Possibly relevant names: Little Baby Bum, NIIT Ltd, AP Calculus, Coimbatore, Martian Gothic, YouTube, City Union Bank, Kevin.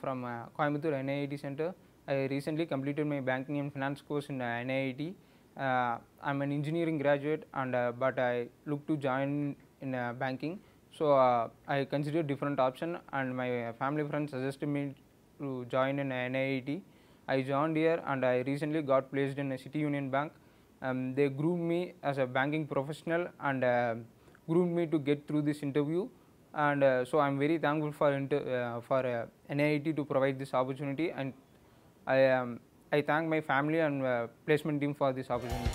from Coimbatore NIIT Center. I recently completed my banking and finance course in NIIT. I'm an engineering graduate, and but I look to join in banking. So I considered different options, and my family friends suggested me to join in NIIT. I joined here, and I recently got placed in a City Union Bank. They groomed me as a banking professional and groomed me to get through this interview. And so I'm very thankful for NIIT to provide this opportunity, and I thank my family and placement team for this opportunity.